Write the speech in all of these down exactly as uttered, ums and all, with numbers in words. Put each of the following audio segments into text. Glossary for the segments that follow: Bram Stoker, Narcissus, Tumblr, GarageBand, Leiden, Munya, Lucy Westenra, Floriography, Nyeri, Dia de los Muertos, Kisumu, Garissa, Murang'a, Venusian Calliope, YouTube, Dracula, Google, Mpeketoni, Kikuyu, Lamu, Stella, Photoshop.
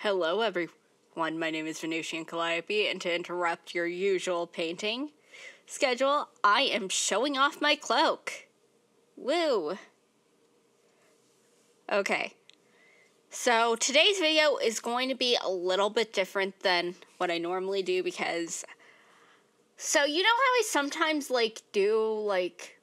Hello everyone, my name is Venusian Calliope, and to interrupt your usual painting schedule, I am showing off my cloak. Woo! Okay, so today's video is going to be a little bit different than what I normally do because, so you know how I sometimes like do like,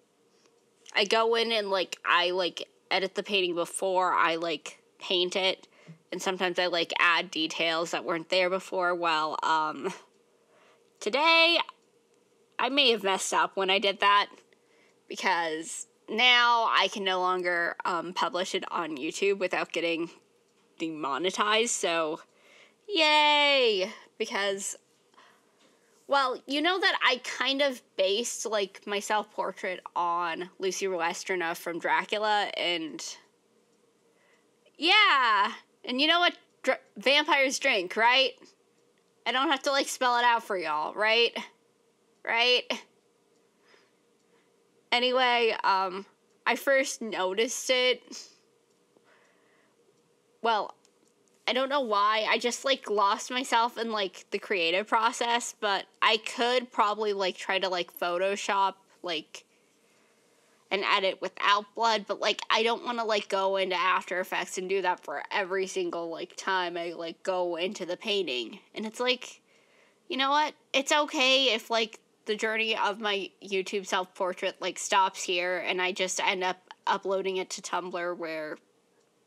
I go in and like, I like edit the painting before I like paint it. And sometimes I, like, add details that weren't there before. Well, um, today I may have messed up when I did that because now I can no longer um, publish it on YouTube without getting demonetized. So, yay! Because, well, you know that I kind of based, like, my self-portrait on Lucy Westenra from Dracula and, yeah. And you know what dr vampires drink, right? I don't have to, like, spell it out for y'all, right? Right? Anyway, um, I first noticed it. Well, I don't know why. I just, like, lost myself in, like, the creative process. But I could probably, like, try to, like, Photoshop, like, and edit without blood, but, like, I don't want to, like, go into After Effects and do that for every single, like, time I, like, go into the painting. And it's, like, you know what? It's okay if, like, the journey of my YouTube self-portrait, like, stops here and I just end up uploading it to Tumblr where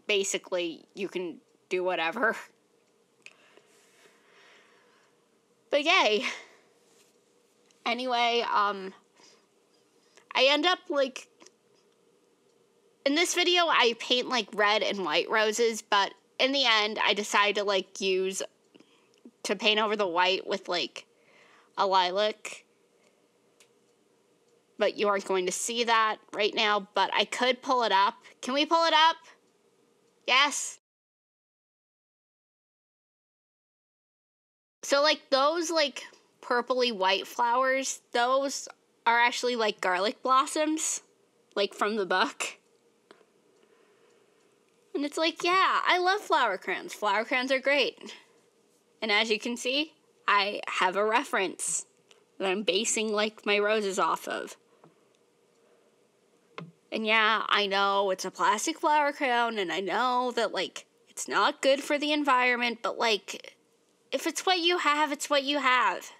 basically you can do whatever. But, yay. Anyway, um, I end up, like, in this video, I paint, like, red and white roses, but in the end, I decide to, like, use, to paint over the white with, like, a lilac. But you aren't going to see that right now, but I could pull it up. Can we pull it up? Yes? So, like, those, like, purpley-white flowers, those are actually, like, garlic blossoms, like, from the book. And it's like, yeah, I love flower crowns. Flower crowns are great. And as you can see, I have a reference that I'm basing, like, my roses off of. And yeah, I know it's a plastic flower crown, and I know that, like, it's not good for the environment, but, like, if it's what you have, it's what you have.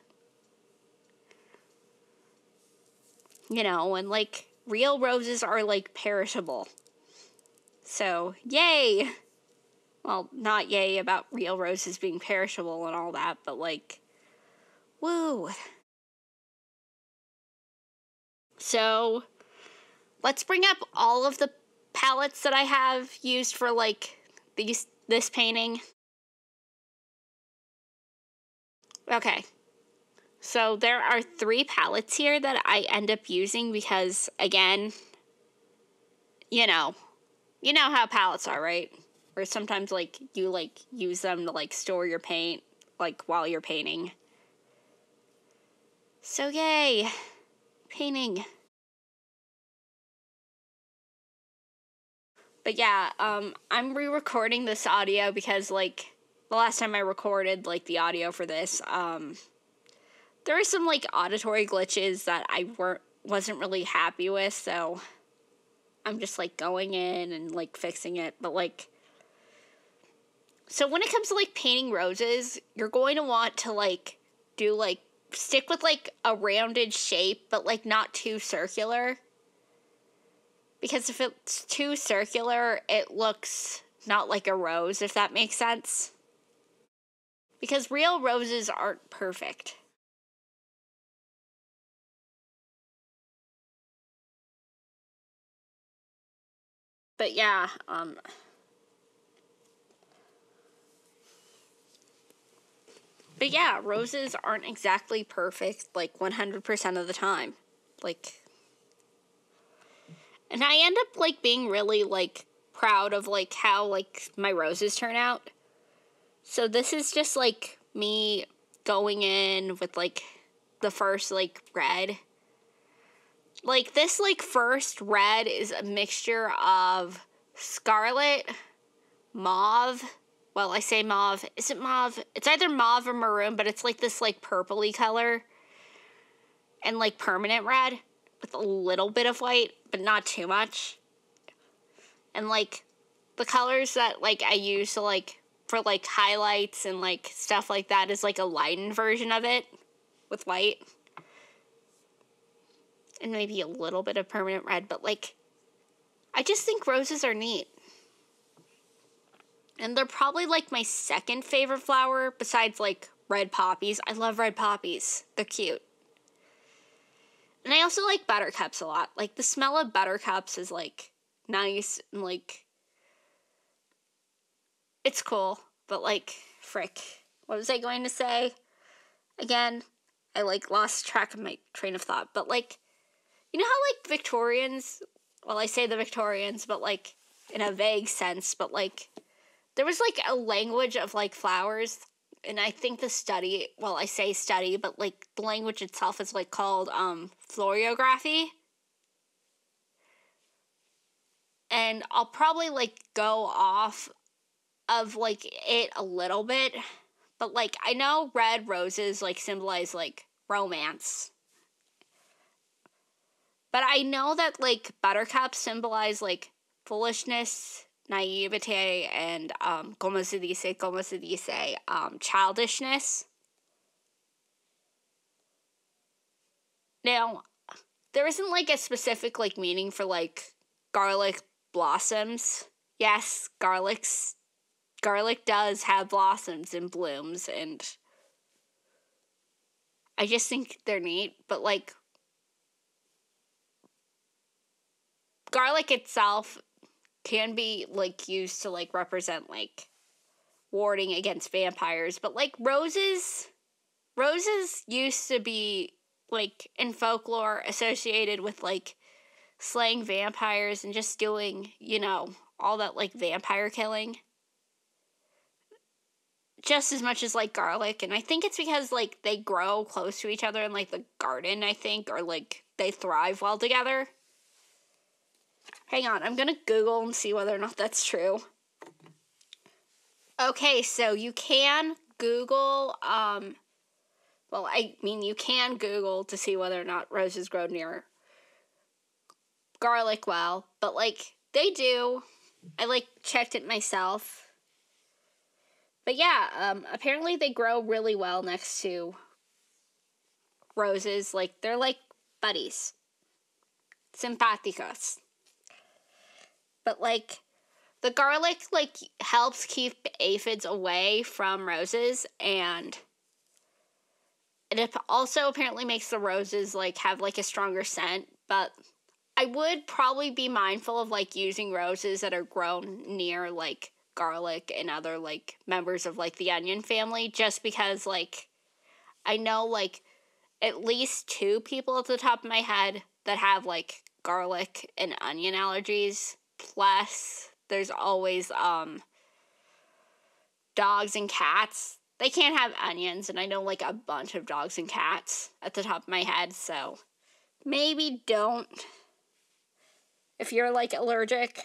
You know, and, like, real roses are, like, perishable. So, yay! Well, not yay about real roses being perishable and all that, but, like, woo! So, let's bring up all of the palettes that I have used for, like, these this painting. Okay. So there are three palettes here that I end up using because, again, you know, you know how palettes are, right? Or sometimes, like, you, like, use them to, like, store your paint, like, while you're painting. So, yay! Painting. But, yeah, um, I'm re-recording this audio because, like, the last time I recorded, like, the audio for this, um... there were some, like, auditory glitches that I weren't, wasn't really happy with, so I'm just, like, going in and, like, fixing it. But, like, so when it comes to, like, painting roses, you're going to want to, like, do, like, stick with, like, a rounded shape, but, like, not too circular. Because if it's too circular, it looks not like a rose, if that makes sense. Because real roses aren't perfect. But yeah, um, but yeah, roses aren't exactly perfect, like, one hundred percent of the time, like, and I end up, like, being really, like, proud of, like, how, like, my roses turn out, so this is just, like, me going in with, like, the first, like, red. Like, this, like, first red is a mixture of scarlet, mauve, well, I say mauve. Is it mauve? It's either mauve or maroon, but it's like this like purpley color and like permanent red with a little bit of white, but not too much. And like the colors that like I use to like for like highlights and like stuff like that is like a Leiden version of it with white. And maybe a little bit of permanent red, but like I just think roses are neat. And they're probably, like, my second favorite flower besides, like, red poppies. I love red poppies. They're cute. And I also like buttercups a lot. Like, the smell of buttercups is, like, nice and, like, it's cool. But, like, frick. What was I going to say? Again, I, like, lost track of my train of thought. But, like, you know how, like, Victorians, well, I say the Victorians, but, like, in a vague sense, but, like, there was, like, a language of, like, flowers, and I think the study, well, I say study, but, like, the language itself is, like, called um, Floriography. And I'll probably, like, go off of, like, it a little bit, but, like, I know red roses, like, symbolize, like, romance. But I know that, like, buttercups symbolize, like, foolishness, naivete, and, um, como se dice, como se dice, um, childishness. Now, there isn't, like, a specific, like, meaning for, like, garlic blossoms. Yes, garlics, garlic does have blossoms and blooms, and I just think they're neat, but, like, garlic itself can be, like, used to, like, represent, like, warding against vampires. But, like, roses, roses used to be, like, in folklore associated with, like, slaying vampires and just doing, you know, all that, like, vampire killing. Just as much as, like, garlic. And I think it's because, like, they grow close to each other in, like, the garden, I think. Or, like, they thrive well together. Hang on, I'm gonna Google and see whether or not that's true. Okay, so you can Google, um, well, I mean, you can Google to see whether or not roses grow near garlic well, but, like, they do. I, like, checked it myself. But, yeah, um, apparently they grow really well next to roses. Like, they're, like, buddies. Simpáticos. But, like, the garlic, like, helps keep aphids away from roses, and it also apparently makes the roses, like, have, like, a stronger scent. But I would probably be mindful of, like, using roses that are grown near, like, garlic and other, like, members of, like, the onion family, just because, like, I know, like, at least two people at the top of my head that have, like, garlic and onion allergies. Plus, there's always, um, dogs and cats. They can't have onions, and I know, like, a bunch of dogs and cats at the top of my head, so maybe don't if you're, like, allergic.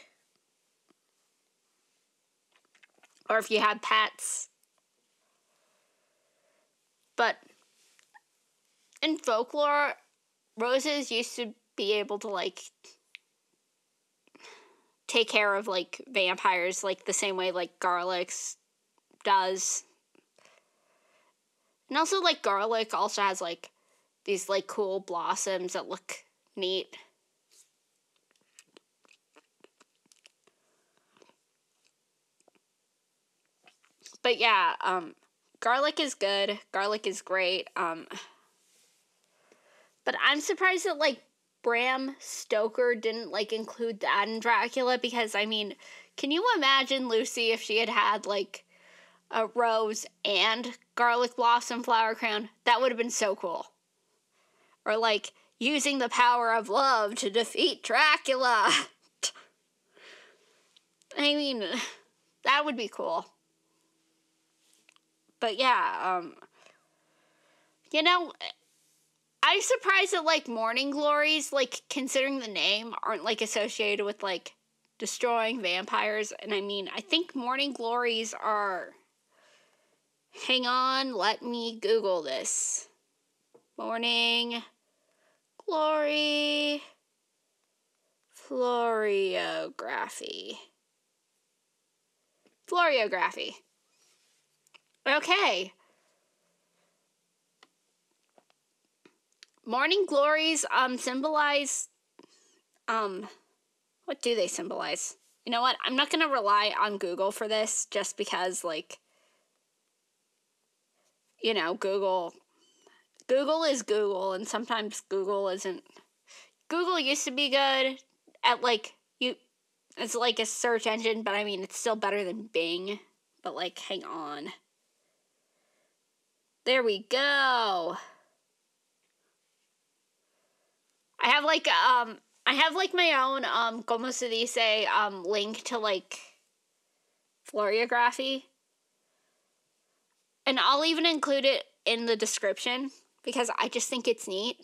Or if you have pets. But in folklore, roses used to be able to, like, take care of, like, vampires, like, the same way, like, garlic does. And also, like, garlic also has, like, these, like, cool blossoms that look neat. But, yeah, um, garlic is good. Garlic is great. Um, but I'm surprised that, like, Bram Stoker didn't, like, include that in Dracula because, I mean, can you imagine Lucy if she had had, like, a rose and garlic blossom flower crown? That would have been so cool. Or, like, using the power of love to defeat Dracula. I mean, that would be cool. But, yeah, um, you know, I'm surprised that, like, morning glories, like, considering the name, aren't, like, associated with, like, destroying vampires. And I mean, I think morning glories are... Hang on, let me Google this. Morning glory floriography. Floriography. Okay. Morning glories um symbolize um what do they symbolize? You know what? I'm not going to rely on Google for this just because like you know, Google Google is Google, and sometimes Google isn't. Google used to be good at like you it's like a search engine, but I mean it's still better than Bing. But like hang on. There we go. I have like um I have like my own um como se dice um link to like Floriography. And I'll even include it in the description because I just think it's neat.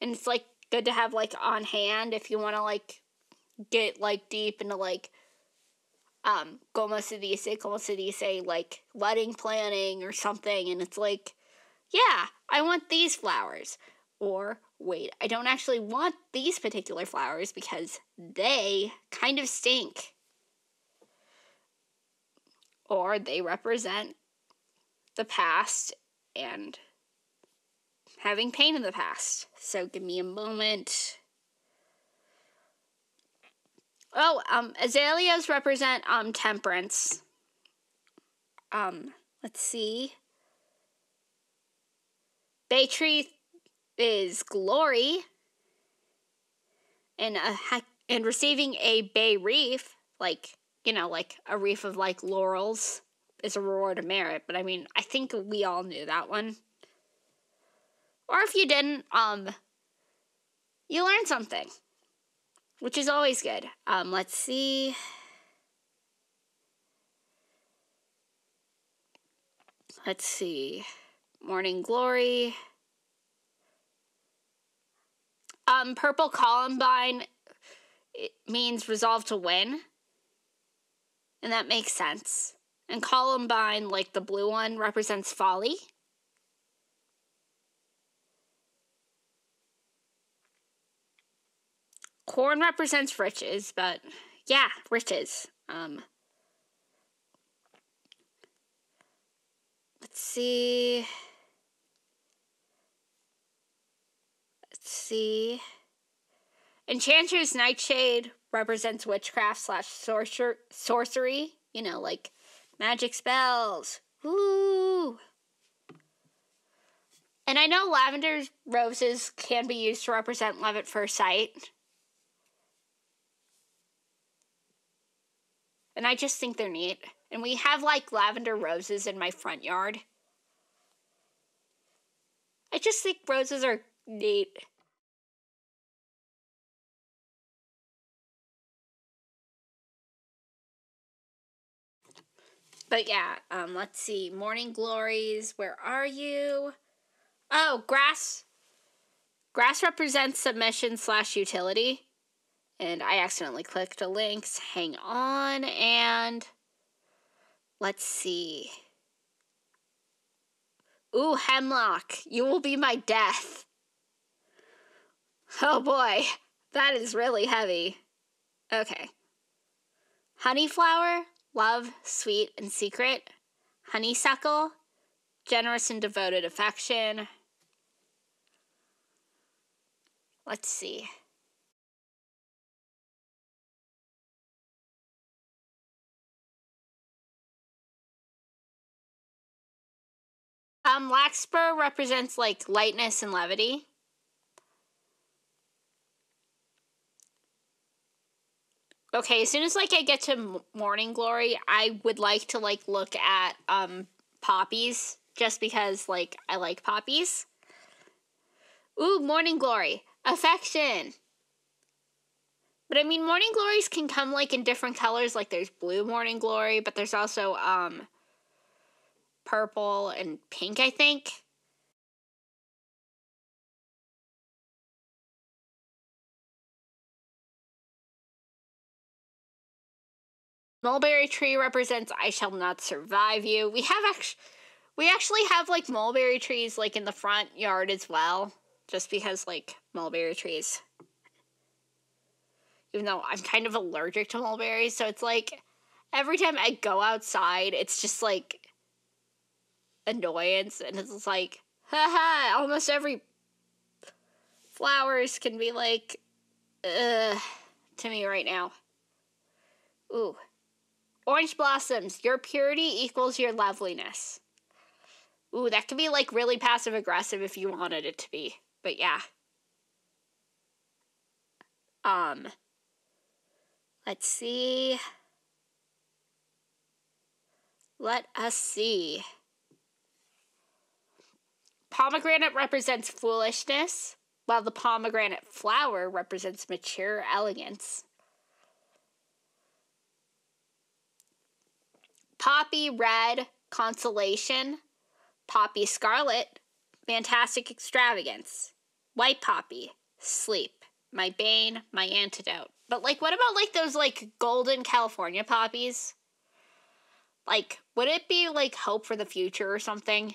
And it's like good to have like on hand if you want to like get like deep into like um como se dice, como se dice like wedding planning or something, and it's like, yeah, I want these flowers. Or, wait, I don't actually want these particular flowers because they kind of stink. Or they represent the past and having pain in the past. So give me a moment. Oh, um, azaleas represent um temperance. Um, let's see. Bay tree is glory, and a and receiving a bay wreath, like you know, like a wreath of like laurels, is a reward of merit. But I mean, I think we all knew that one. Or if you didn't, um, you learned something, which is always good. Um, let's see. Let's see. Morning glory. Um, purple columbine, it means resolve to win. And that makes sense. And columbine, like the blue one, represents folly. Corn represents riches, but yeah, riches. Um, let's see... see. Enchanter's Nightshade represents witchcraft slash sorcer sorcery. You know, like magic spells. Woo! And I know lavender roses can be used to represent love at first sight. And I just think they're neat. And we have like lavender roses in my front yard. I just think roses are neat. But yeah, um, let's see. Morning glories, where are you? Oh, grass. Grass represents submission slash utility. And I accidentally clicked a link. Hang on, and let's see. Ooh, hemlock. You will be my death. Oh boy, that is really heavy. Okay. Honeyflower. Love, sweet, and secret. Honeysuckle, generous and devoted affection. Let's see. Um, larkspur represents, like, lightness and levity. Okay, as soon as, like, I get to morning glory, I would like to, like, look at, um, poppies. Just because, like, I like poppies. Ooh, morning glory. Affection. But, I mean, morning glories can come, like, in different colors. Like, there's blue morning glory, but there's also, um, purple and pink, I think. Mulberry tree represents I shall not survive you. We have actually, we actually have like mulberry trees like in the front yard as well, just because like mulberry trees. Even though I'm kind of allergic to mulberries, so it's like every time I go outside, it's just like annoyance, and it's like, haha, almost every flowers can be like, ugh, to me right now. Ooh. Orange blossoms, your purity equals your loveliness. Ooh, that could be like really passive aggressive if you wanted it to be, but yeah. Um, let's see. Let us see. Pomegranate represents foolishness, while the pomegranate flower represents mature elegance. Poppy red, consolation. Poppy scarlet, fantastic extravagance. White poppy, sleep. My bane, my antidote. But, like, what about, like, those, like, golden California poppies? Like, would it be, like, hope for the future or something?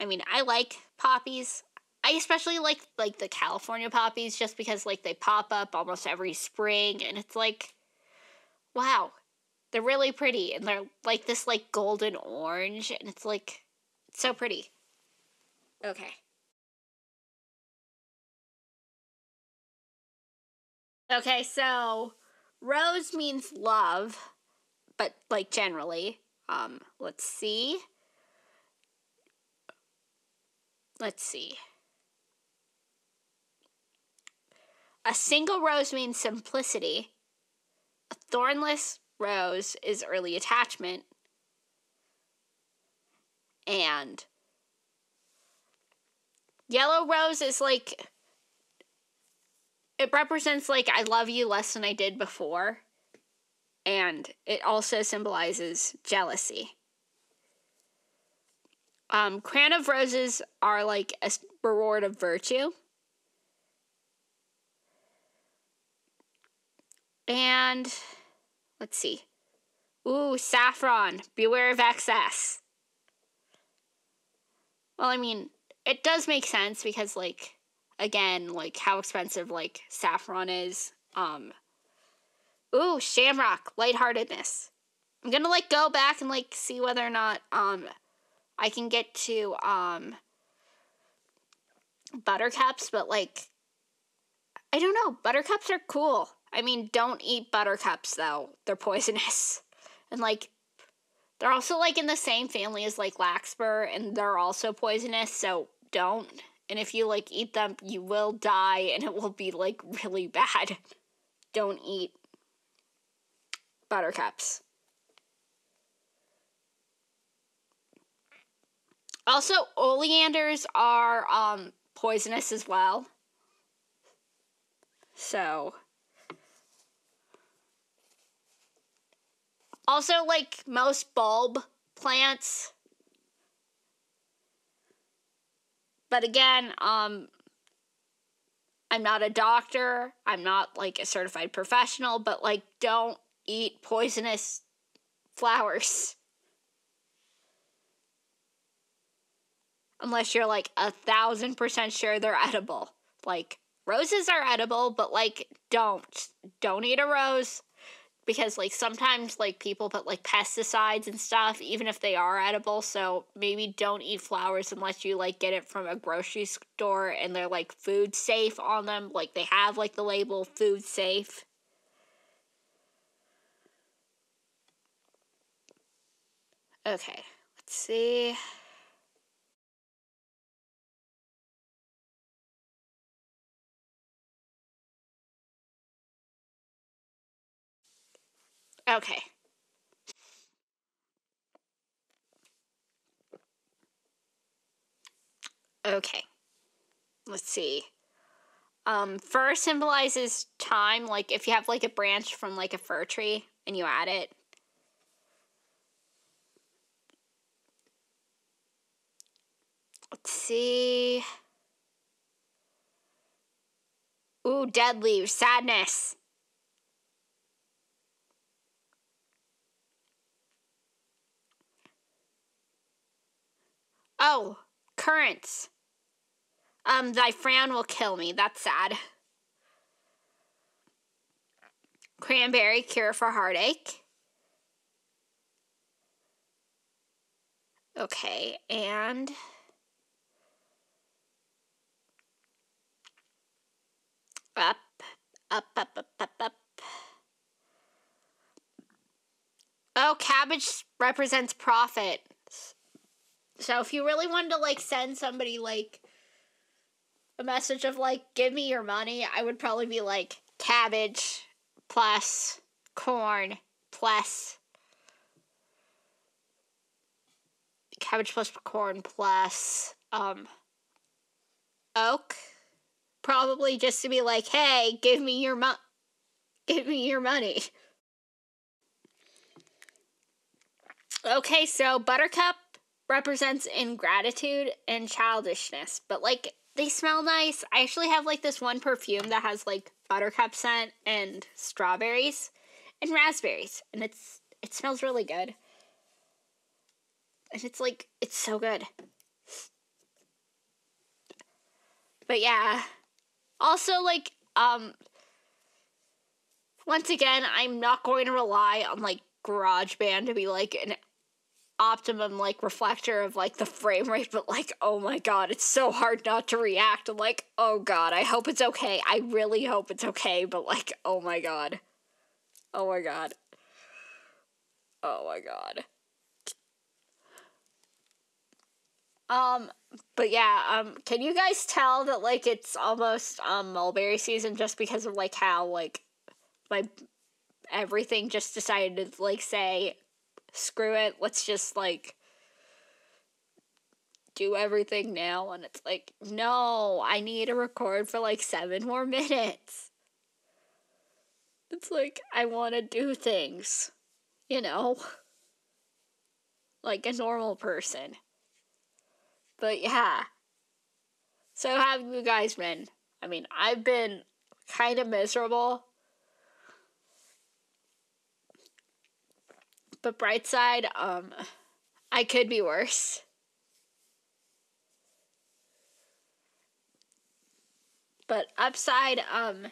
I mean, I like poppies. I especially like, like, the California poppies just because, like, they pop up almost every spring. And it's like, wow, they're really pretty. And they're, like, this, like, golden orange. And it's, like, it's so pretty. Okay. Okay, so rose means love, but, like, generally. Um, let's see. Let's see. A single rose means simplicity. A thornless rose is early attachment. And yellow rose is, like... it represents, like, I love you less than I did before. And it also symbolizes jealousy. Um, crown of roses are, like, a reward of virtue. And, let's see. Ooh, saffron. Beware of excess. Well, I mean, it does make sense because, like... again, like, how expensive, like, saffron is. Um, ooh, shamrock, lightheartedness. I'm gonna, like, go back and, like, see whether or not, um, I can get to, um, buttercups, but, like, I don't know. Buttercups are cool. I mean, don't eat buttercups, though. They're poisonous. And, like, they're also, like, in the same family as, like, larkspur, and they're also poisonous, so don't. And if you, like, eat them, you will die, and it will be, like, really bad. Don't eat buttercups. Also, oleanders are um, poisonous as well. So. Also, like, most bulb plants... but again, um, I'm not a doctor. I'm not, like, a certified professional. But, like, don't eat poisonous flowers. Unless you're, like, a thousand percent sure they're edible. Like, roses are edible, but, like, don't. Don't eat a rose. Because, like, sometimes, like, people put, like, pesticides and stuff, even if they are edible. So maybe don't eat flowers unless you, like, get it from a grocery store and they're, like, food safe on them. Like, they have, like, the label food safe. Okay, let's see. Okay. Okay. Let's see. Um, fir symbolizes time. Like, if you have, like, a branch from, like, a fir tree and you add it. Let's see. Ooh, dead leaves. Sadness. Oh, currents. Um, thy frown will kill me. That's sad. Cranberry, cure for heartache. Okay, and up, up, up, up, up, up. Oh, cabbage represents profit. So if you really wanted to, like, send somebody, like, a message of, like, give me your money, I would probably be like, cabbage plus corn plus cabbage plus corn plus um oak, probably, just to be like, hey, give me your mo- give me your money. Okay, so buttercup represents ingratitude and childishness, but like they smell nice. I actually have like this one perfume that has like buttercup scent and strawberries and raspberries, and it's it smells really good. And it's like, it's so good. But yeah. Also, like, um, once again, I'm not going to rely on, like, GarageBand to be, like, an optimum, like, reflector of, like, the frame rate. But, like, oh my god, it's so hard not to react. I'm like, oh god, I hope it's okay. I really hope it's okay. But, like, oh my god. Oh my god. Oh my god. Um, but yeah, um, can you guys tell that, like, it's almost, um, mulberry season, just because of, like, how, like, my, everything just decided to, like, say, screw it, let's just, like, do everything now, and it's like, no, I need to record for, like, seven more minutes. It's like, I want to do things, you know, like a normal person. But yeah, so how have you guys been? I mean, I've been kind of miserable. But bright side, um, I could be worse. But upside, um,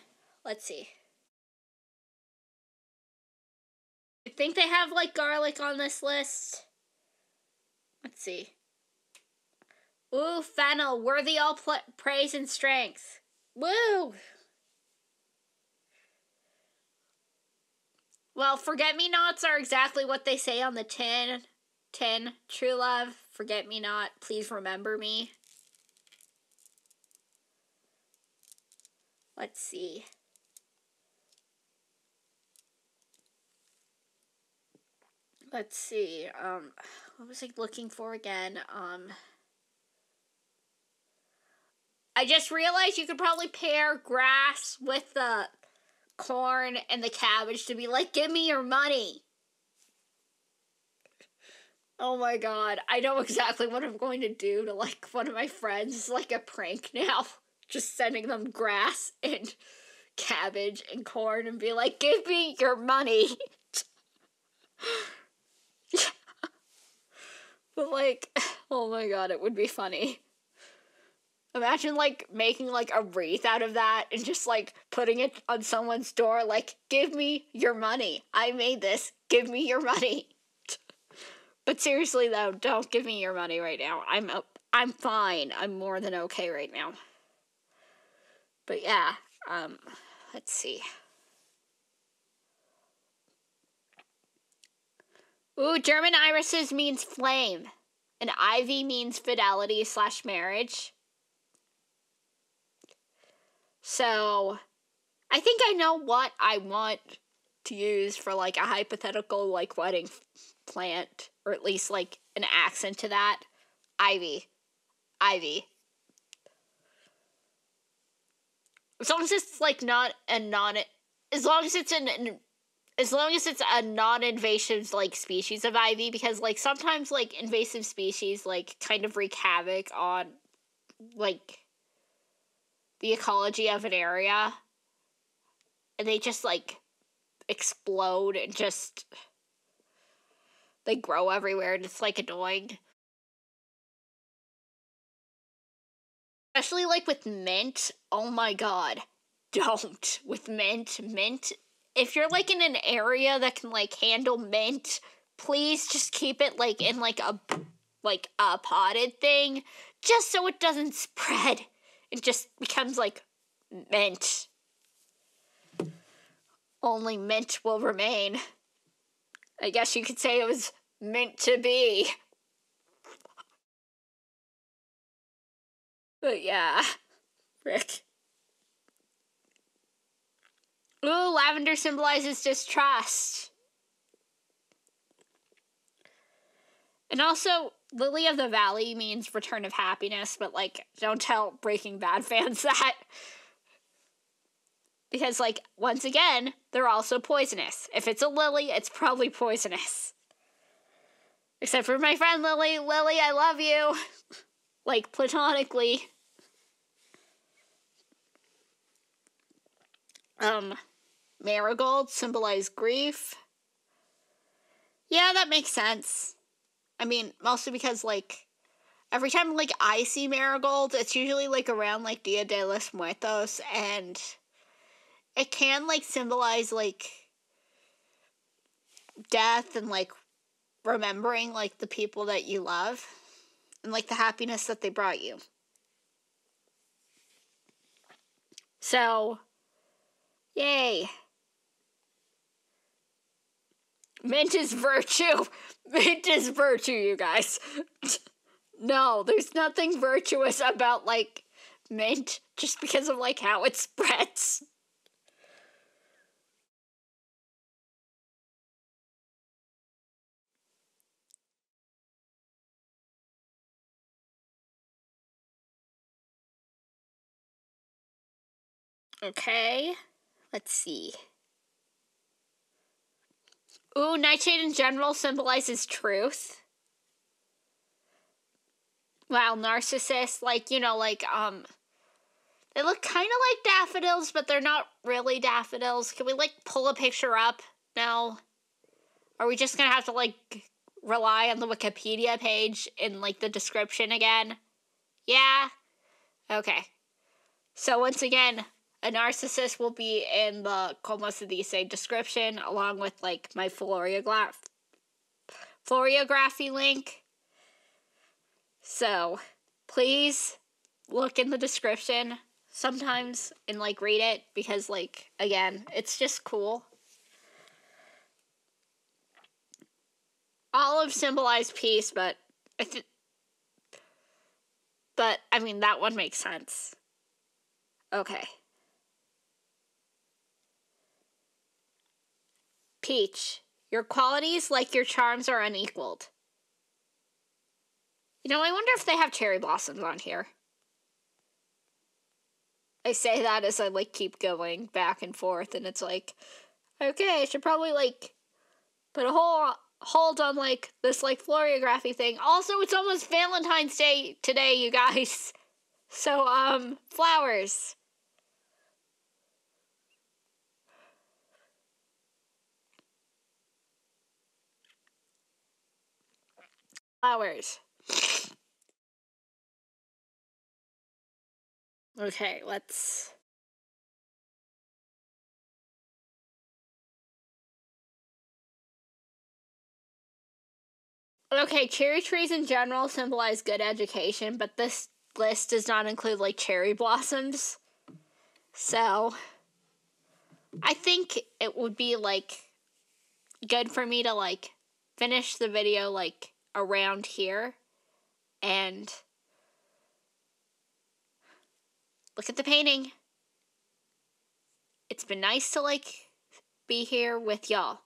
let's see. I think they have, like, garlic on this list. Let's see. Ooh, fennel, worthy all pl- praise and strength. Woo! Well, forget-me-nots are exactly what they say on the tin. Tin, true love, forget-me-not, please remember me. Let's see. Let's see. Um, what was I looking for again? Um... I just realized you could probably pair grass with the corn and the cabbage to be like, give me your money. Oh my god, I know exactly what I'm going to do to, like, one of my friends. It's like a prank now. Just sending them grass and cabbage and corn and be like, give me your money. But like, oh my god, it would be funny. Imagine, like, making, like, a wreath out of that and just, like, putting it on someone's door, like, give me your money. I made this. Give me your money. But seriously, though, don't give me your money right now. I'm I'm fine. I'm more than okay right now. But, yeah. Um, let's see. Ooh, German irises means flame. And ivy means fidelity slash marriage. So, I think I know what I want to use for, like, a hypothetical, like, wedding plant, or at least, like, an accent to that. Ivy. Ivy. As long as it's, like, not a non- as long as it's an, an as long as it's a non-invasive, like, species of ivy, because, like, sometimes, like, invasive species, like, kind of wreak havoc on, like, the ecology of an area, and they just, like, explode and just, they grow everywhere, and it's, like, annoying. Especially like with mint. Oh my god. Don't. With mint. Mint. If you're like in an area that can like handle mint, please just keep it like in like a like a potted thing, just so it doesn't spread. It just becomes like mint. Only mint will remain. I guess you could say it was meant to be. But yeah, frick. Ooh, lavender symbolizes distrust. And also, Lily of the Valley means return of happiness, but, like, don't tell Breaking Bad fans that. Because, like, once again, they're also poisonous. If it's a lily, it's probably poisonous. Except for my friend Lily. Lily, I love you. Like, platonically. Um, marigold symbolize grief. Yeah, that makes sense. I mean, mostly because, like, every time, like, I see marigold, it's usually, like, around, like, Dia de los Muertos, and it can, like, symbolize, like, death and, like, remembering, like, the people that you love and, like, the happiness that they brought you. So, yay. Mint is virtue. Mint is virtue, you guys. No, there's nothing virtuous about, like, mint, just because of, like, how it spreads. Okay, let's see. Ooh, nightshade in general symbolizes truth. Wow, narcissists, like, you know, like, um, they look kind of like daffodils, but they're not really daffodils. Can we, like, pull a picture up? No. Are we just gonna have to, like, rely on the Wikipedia page in, like, the description again? Yeah? Okay. So, once again, a narcissist will be in the como se dice description, along with, like, my Floriograph- Floriography link. So, please look in the description sometimes and, like, read it because, like, again, it's just cool. Olive symbolized peace, but I th- but, I mean, that one makes sense. Okay. Peach, your qualities, like your charms, are unequaled. You know, I wonder if they have cherry blossoms on here. I say that as I, like, keep going back and forth, and it's like, okay, I should probably, like, put a whole hold on, like, this, like, Floriography thing. Also, it's almost Valentine's Day today, you guys. So, um, flowers. Flowers. Okay, let's. Okay, cherry trees in general symbolize good education, but this list does not include, like, cherry blossoms. So, I think it would be, like, good for me to, like, finish the video, like, around here, and look at the painting. It's been nice to, like, be here with y'all.